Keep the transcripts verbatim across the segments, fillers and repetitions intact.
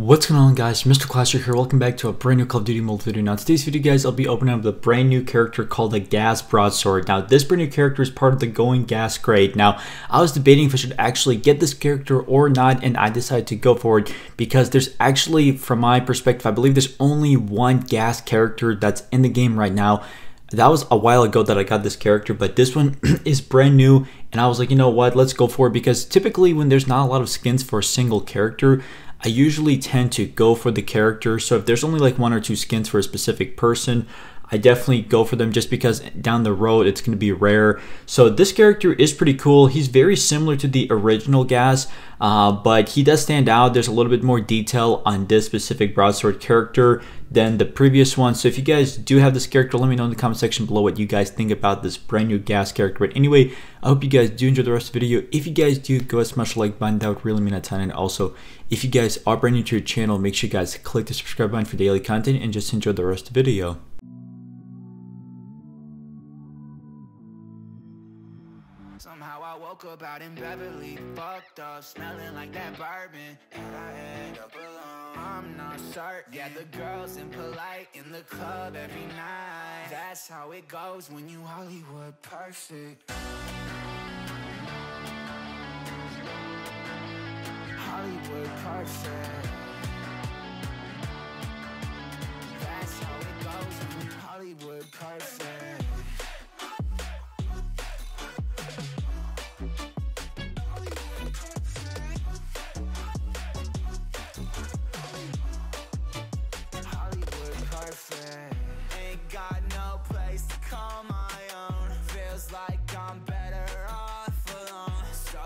What's going on, guys? Mister Clasher here. Welcome back to a brand new Call of Duty Mobile video. Now, in today's video, guys, I'll be opening up the brand new character called the Gaz Broadsword. Now, this brand new character is part of the Going Gaz grade. Now, I was debating if I should actually get this character or not, and I decided to go for it because there's actually, from my perspective, I believe there's only one Gaz character that's in the game right now. That was a while ago that I got this character, but this one is brand new, and I was like, you know what, let's go for it, because typically when there's not a lot of skins for a single character, I usually tend to go for the character. So if there's only like one or two skins for a specific person, I definitely go for them just because down the road it's going to be rare. So this character is pretty cool. He's very similar to the original Gaz, uh, but he does stand out. There's a little bit more detail on this specific Broadsword character than the previous one. So if you guys do have this character, let me know in the comment section below what you guys think about this brand new Gaz character. But anyway, I hope you guys do enjoy the rest of the video. If you guys do, go ahead and smash the like button. That would really mean a ton. And also, if you guys are brand new to your channel, make sure you guys click the subscribe button for daily content and just enjoy the rest of the video. Somehow I woke up out in Beverly, fucked up, smelling like that bourbon, and I end up alone, I'm not certain. Yeah, the girls impolite in the club every night, that's how it goes when you Hollywood perfect. Hollywood perfect. That's how it goes when you Hollywood perfect.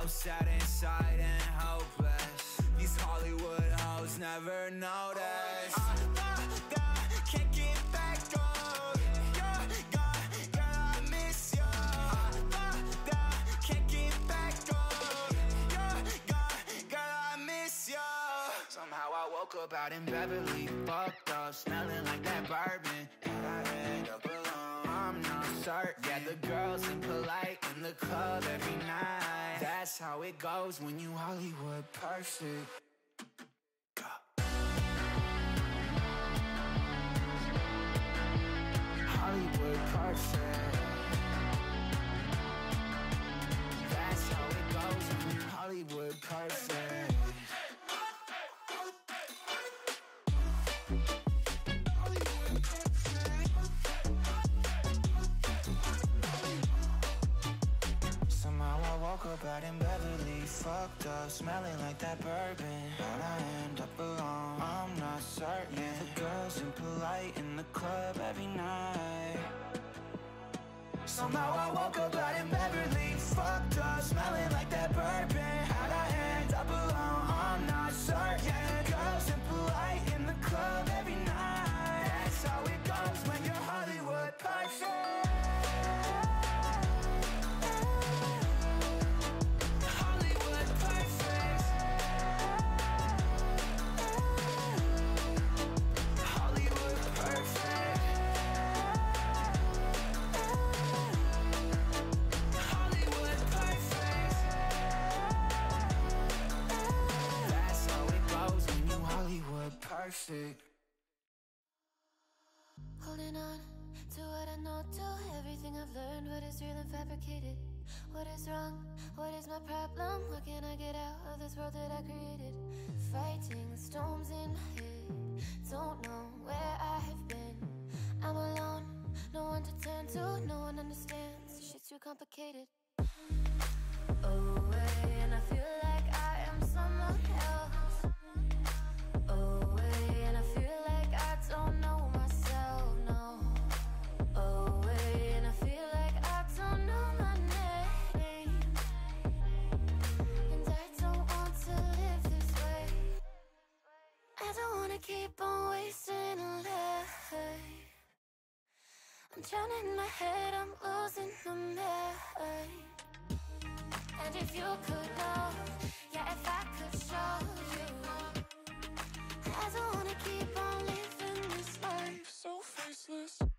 Sad inside and hopeless, these Hollywood hoes never notice. I, I, I can't get back up. Girl, girl, girl, I miss you. I, I, I can't get back up. Girl, girl, girl, I miss you. Somehow I woke up out in Beverly, fucked up, smelling like that bourbon, and I end up alone, I'm not certain. Yeah, the girls impolite in the club every night, that's how it goes when you Hollywood perfect. Hollywood perfect. That's how it goes when you Hollywood perfect. Out in Beverly, fucked up, smelling like that bourbon, but I end up alone, I'm not certain. Yeah, the girls impolite in the club every night. Somehow I woke up out in Beverly, fucked up, smelling like that bourbon, how'd I end up alone, I'm not certain. Yeah, the girls impolite in the club every night, that's how it goes when you're Hollywood perfect. Holding on to what I know, to everything I've learned, what is real and fabricated, what is wrong, what is my problem, how can I get out of this world that I created? Fighting the storms in my head, don't know where I have been, I'm alone, no one to turn to, no one understands, shit's too complicated. Away, and I feel like I am someone else. Keep on wasting a life, I'm drowning my head, I'm losing my mind. And if you could know, yeah, if I could show you, I don't wanna keep on living this life so faceless.